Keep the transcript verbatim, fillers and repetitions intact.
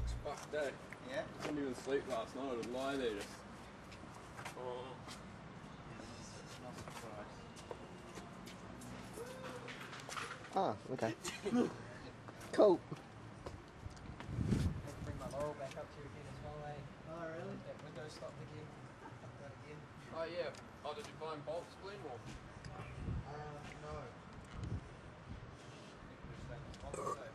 six, fuck day. Yeah? I couldn't even sleep last night, I would lie there just... Oh. Ah, okay. Cool. I bring my Laurel back up to you again as well, eh? Oh, really? That window stopped again. That again. Oh, yeah. Oh, did you find bolts, Glenmore? Uh, no.